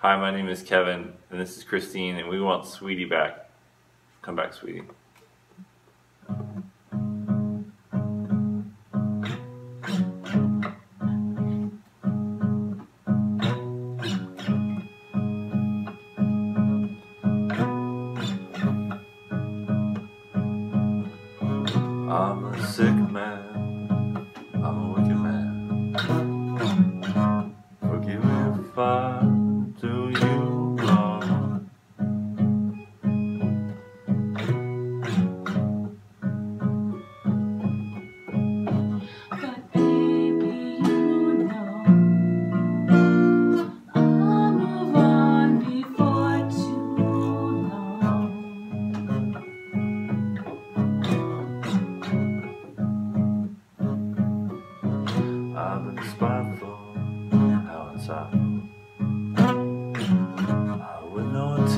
Hi, my name is Kevin, and this is Christine, and we want Sweetie back. Come back, Sweetie. I'm a sick man, I'm a wicked man. Forgive me if I do you wrong. But baby, you know I'll move on before too long. I've been spiteful, how it's up. I would know.